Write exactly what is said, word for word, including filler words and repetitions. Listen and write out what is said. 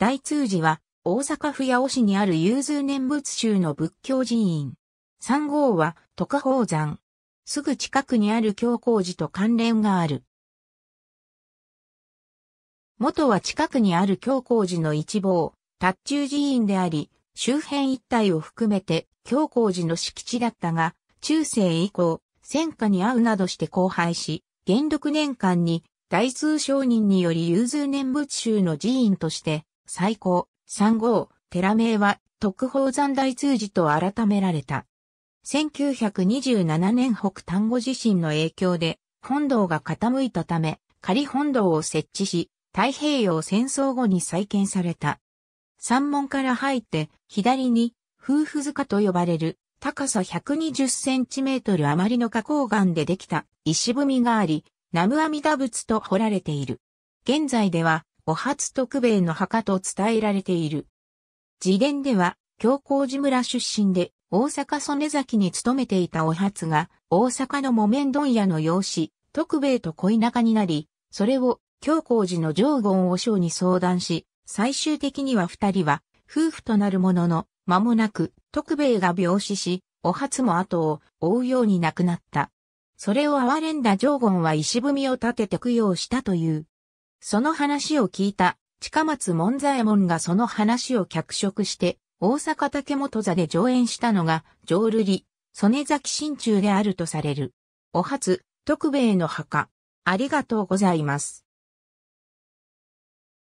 大通寺は大阪府八尾市にある融通念仏宗の仏教寺院。さん号は十日宝山。すぐ近くにある教光寺と関連がある。元は近くにある教光寺の一望、達中寺院であり、周辺一帯を含めて教光寺の敷地だったが、中世以降、戦火に遭うなどして荒廃し、元禄年間に大通商人により融通念仏宗の寺院として、再興、さん号、寺名は十日宝山大通寺と改められた。せんきゅうひゃくにじゅうななねん北丹後地震の影響で、本堂が傾いたため、仮本堂を設置し、太平洋戦争後に再建された。山門から入って、左に、夫婦塚と呼ばれる、高さひゃくにじゅっセンチメートル余りの花崗岩でできた石踏みがあり、南無阿弥陀仏と彫られている。現在では、お初徳兵衛の墓と伝えられている。自伝では、教光寺村出身で、大阪曽根崎に勤めていたお初が、大阪の木綿問屋の養子、徳兵衛と恋仲になり、それを、教光寺の上権和尚に相談し、最終的には二人は、夫婦となるものの、間もなく、徳兵衛が病死し、お初も後を追うように亡くなった。それを憐れんだ上権は石踏みを立てて供養したという。その話を聞いた、近松門左衛門がその話を脚色して、大阪竹本座で上演したのが、浄瑠璃、曽根崎心中であるとされる。お初、徳兵衛の墓。ありがとうございます。